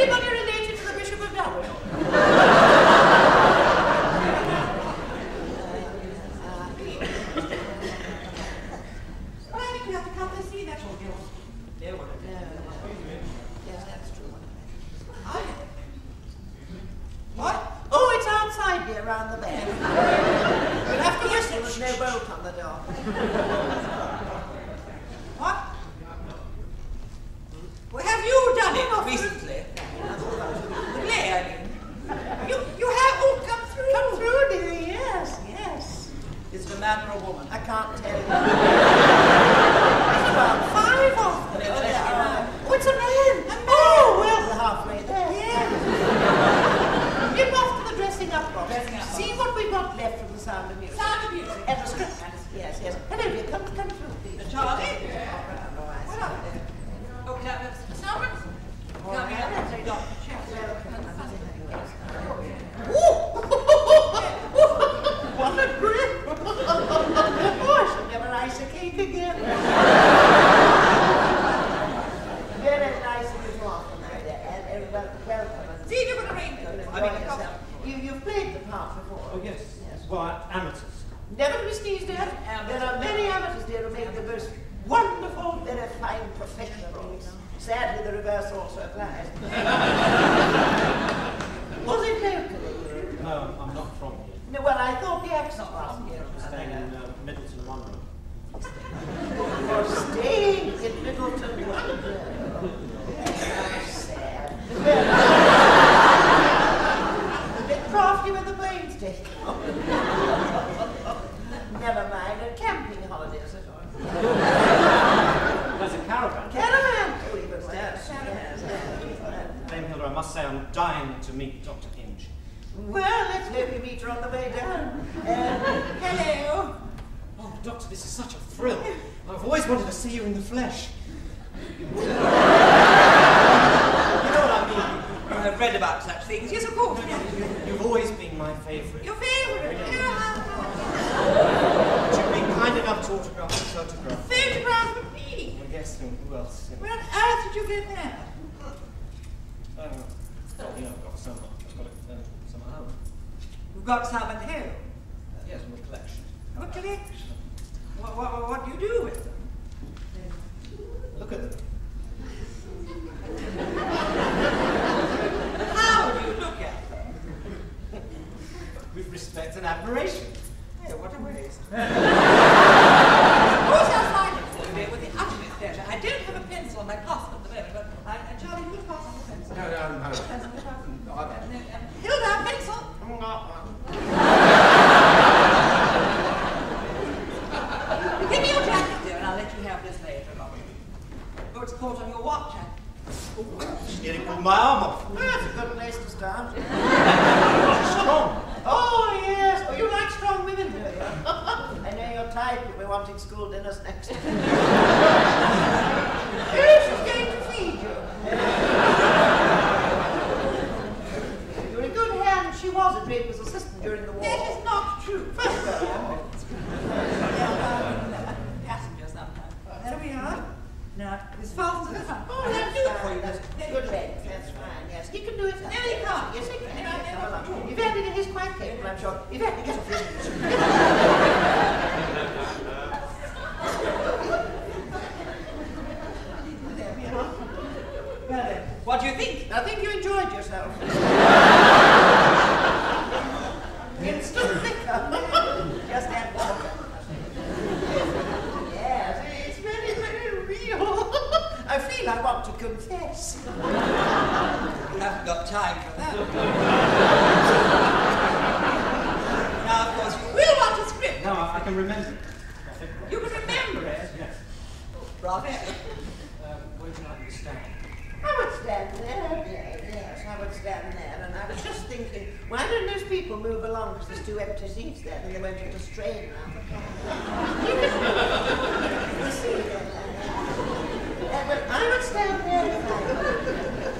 Anybody related to the Bishop of Dublin? Well, I think we have to cut this. See, that's all guilt. No, no, yes, that's true. I... What? Oh, it's outside here, around the bend. We'll have to whistle. There's no bolt on the door. Recently. The play, I mean. You have all come through, dear. Yes, yes. Is it a man or a woman? I can't tell you. There's about five of them. Oh, it's a man. A man. Oh, well, we're halfway there. Yes. Give off to the dressing up box. See what we've got left from the Sound of Music. Sound of Music. And the script. Yes, yes. Hello, dear. Come through, please. Charlie? What up there? Oh, no. Ooh! What a grip! Oh, I should never ice a cake again. Very nice of you to offer my dad, and welcome. See, you were a raincoat. I mean, you've played the part before. Oh, yes. Yes. Well, amateurs. Never to be sneezed at. There are many amateurs there who make the most wonderful, very fine professionals. Sadly, the reverse also applies. Was it locally? No, I'm not from here. No, well, I thought the accent was here. I'm staying in Middleton Wonder. You're staying in Middleton Wonder. Very sad. A bit crafty with the brains, Dick. Never mind, no camping holidays at all. There's a caravan. I must say I'm dying to meet Dr. Hinge. Well, let's hope we meet her on the way down. Hello. Oh, Doctor, this is such a thrill. I've always wanted to see you in the flesh. You know what I mean? I've read about such things. Yes, of course. You've always been my favourite. Your favourite? Yeah. Would you be kind enough to autograph the photograph? Photograph of me? I guess, and who else? Where on earth did you get there? Well, you know, I've got some. I've got it some at home. You've got some at home? Yes, from a collection. A collection? What do you do with them? Look at them. How do you look at them? With respect and admiration. Yeah, what a waste. Of course I'll find it for you with the utmost pleasure. I don't have a pencil on my pocket at the moment, but Charlie, you pass on the pencil. No. Hilda, pencil! Give me your jacket, dear, and I'll let you have this later. Oh, it's caught on your watch. She's nearly pulled my arm off. That's a good place to start. Strong. Oh, yes. Oh, you like strong women, do you? I know your type. You'll be wanting school dinners next. Yes, she's going to feed you. You're in good hands. She was a draper's assistant during the war. That is not true. First of all, passengers sometimes. There we are. No, it's fast as that. Oh, that's good. That's good legs. That's fine. Yes, he can do it. No, he can't. Yes, he can. No, you've added in his quite capable, I'm sure. You've added to There we are. Well then, what do you think? I think you enjoyed yourself. It's still thicker. Just add water. I feel I want to confess. You haven't got time for that. Now, of course, you will want a script. No, I can remember it. You can remember it? Yes. Bravo. Where would you like me to stand? I would stand there, yes, I would stand there. And I was just thinking, why don't those people move along because there's two empty seats there and they won't get a strain now. Well, I would stand there and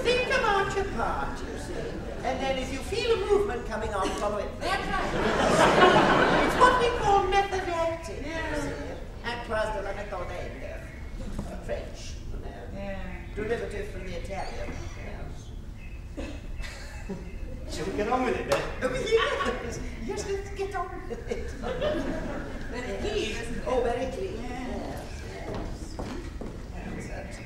think about your part, you see. And then if you feel a movement coming on, follow it. That's right. It's what we call method acting. Yeah. Acteurs de la méthode French, you know. Yeah. Derivative from the Italian. Yes. Get on with it, Ben. Yes, yes, let's get on with it. Very clean, isn't it? Oh, very clean. Yes, yes. That's it.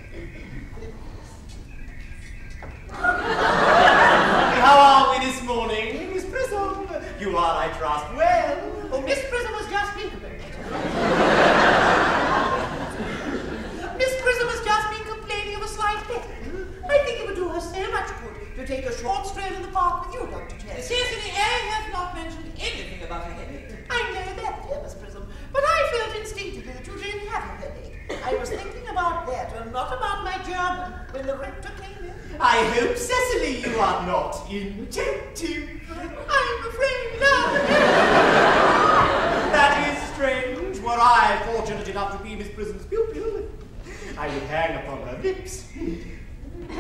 How are we this morning, Miss Prism? You are, I trust, well. Oh, Miss Prism was just being complaining. Miss Prism was just been complaining of a slight pain. I think it would do her so much good to take a short stroll in the park with you, Dr. Chess. Certainly, I have not mentioned anything about a headache. I know that, dear Miss Prism, but I felt instinctively that you didn't have a headache. I was thinking about that and not about my German when the rector came in. I hope, Cecily, you are not inattentive. I'm afraid not. That is strange. Were I fortunate enough to be Miss Prism's pupil, I would hang upon her lips. But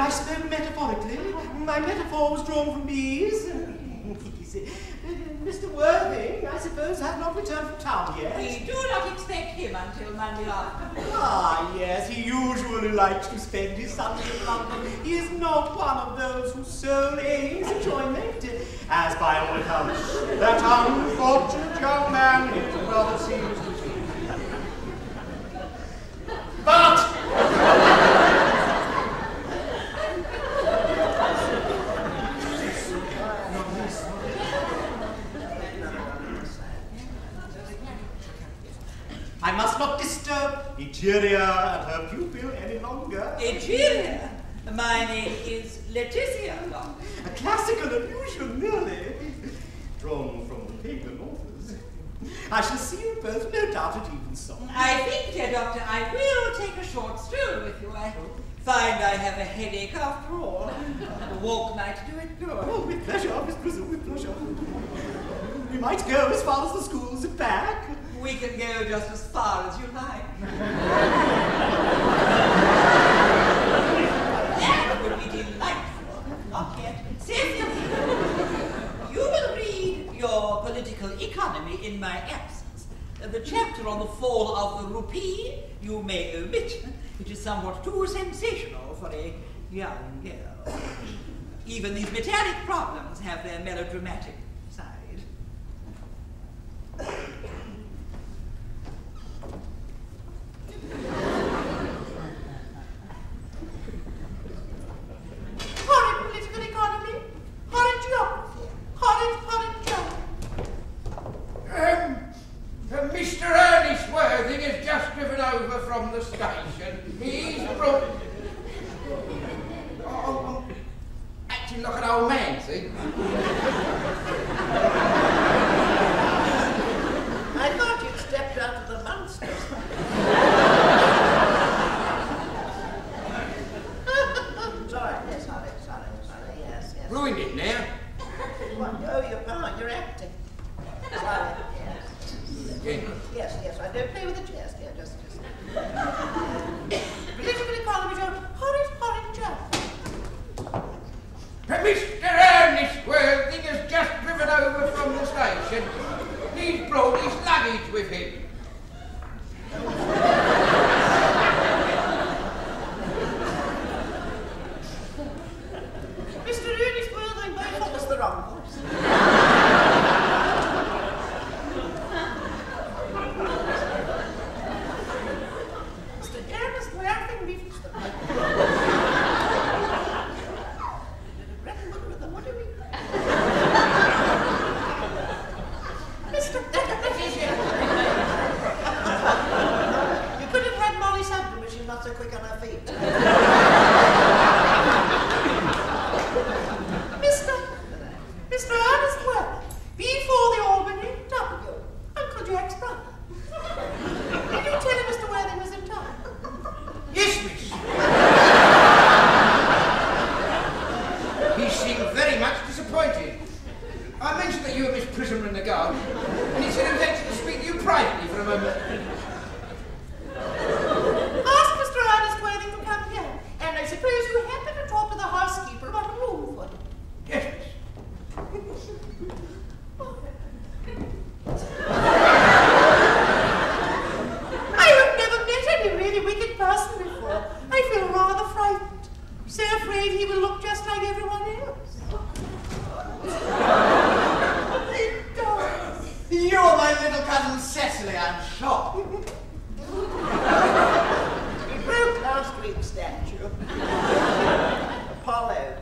I spoke metaphorically. My metaphor was drawn from bees. Mr. Worthing, I suppose, has not returned from town yet. We do not expect him until Monday afternoon. Ah, yes, he usually likes to spend his Sunday in London. He is not one of those whose sole aim is enjoyment. As by all accounts, that unfortunate young man is rather seems to be. But... I must not disturb Egeria and her pupil any longer. Egeria? My name is Letitia Long. A classical allusion, merely. Drawn from the pagan authors. I shall see you both, no doubt, at evensong. I think, dear Doctor, I will take a short stroll with you. I find I have a headache after all. A walk might do it good. Oh, with pleasure, Miss Prism, with pleasure. We might go as far as the schools and back. We can go just as far as you like. That would be delightful. Not yet. Cecily, you will read your political economy in my absence. The chapter on the fall of the rupee you may omit. It is somewhat too sensational for a young girl. Even these metallic problems have their melodramatic side. Horrid political economy, horrid geography, horrid geography. Mr. Ernest Worthing has just driven over from the station. He's brought... Oh, acting like an old man, see? I thought you'd stepped out of the monster. Ruined it now. Oh, you're acting. Sorry, yes. Yes, I don't play with the chairs here, just. Political economy, horrid job. Mr. Ernest Worthing has just driven over from the station. He's brought his luggage with him. I feel rather frightened. So afraid he will look just like everyone else. my little cousin Cecily, I'm sure. We broke last week's statue. Apollo.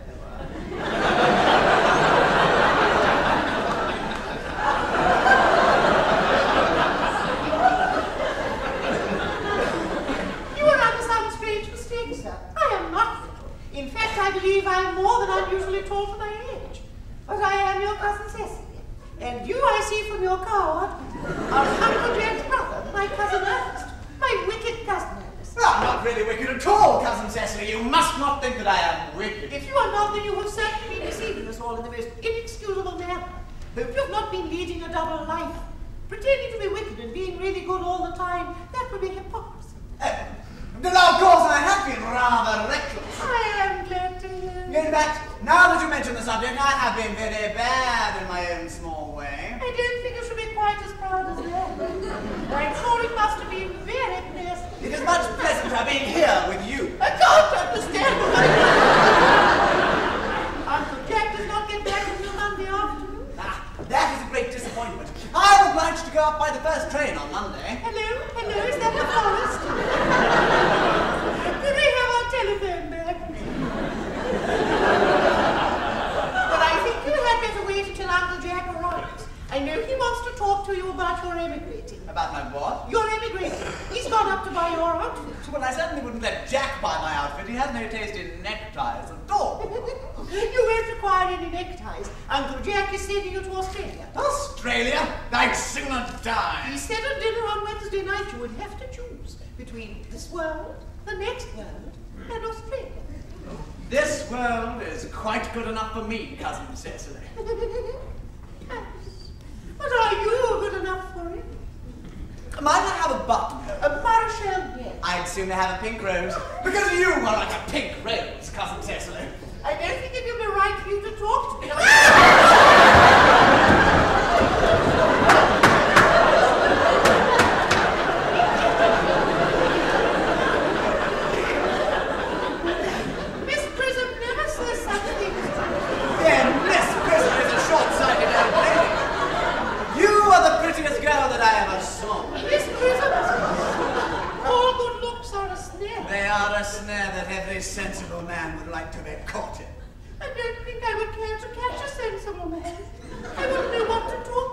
In fact, I believe I am more than unusually tall for my age. But I am your cousin Cecily, and you, I see from your card, are Uncle James' brother, my cousin Ernest, my wicked cousin Ernest. Well, I'm not really wicked at all, cousin Cecily. You must not think that I am wicked. If you are not, then you have certainly been deceiving us all in the most inexcusable manner. Hope you have not been leading a double life. Pretending to be wicked and being really good all the time, that would be hypocrisy. Now, of course, I have been rather reckless. I am glad to hear. In fact, now that you mention the subject, I have been very bad in my own small way. I don't think you should be quite as proud as that. I'm sure it must have been very pleasant. It is much pleasanter being here with you. I can't understand what I do. Uncle Jack does not get back until Monday afternoon. Ah, that is a great disappointment. I am obliged to go up by the first train on Monday. Hello, hello, is that the forest? Could we have our telephone back? Well, I think you had better wait until Uncle Jack arrives. I know he wants to talk to you about your emigrating. About my what? Your emigrating. He's gone up to buy your outfit. Well, I certainly wouldn't let Jack buy my outfit. He has no taste in neckties at all. You won't require any neckties. Uncle Jack is sending you to Australia. Australia? I'd sooner die. He said at dinner on Wednesday night you would have to choose between this world, the next world, and Australia. This world is quite good enough for me, cousin Cecily. But are you good enough for it? Might I have a buttonhole? A buttonhole, yes. I'd sooner have a pink rose, because you are like a pink rose, cousin Cecily. I don't think it would be right for you to talk to me. Miss Prism never says such things. Then Miss Prism is a short-sighted old lady. You are the prettiest girl that I ever saw. Miss Prism, all good looks are a snare. They are a snare that every sensible man would like to be caught in. I don't think I would care to catch a sensible man. I wouldn't know what to do.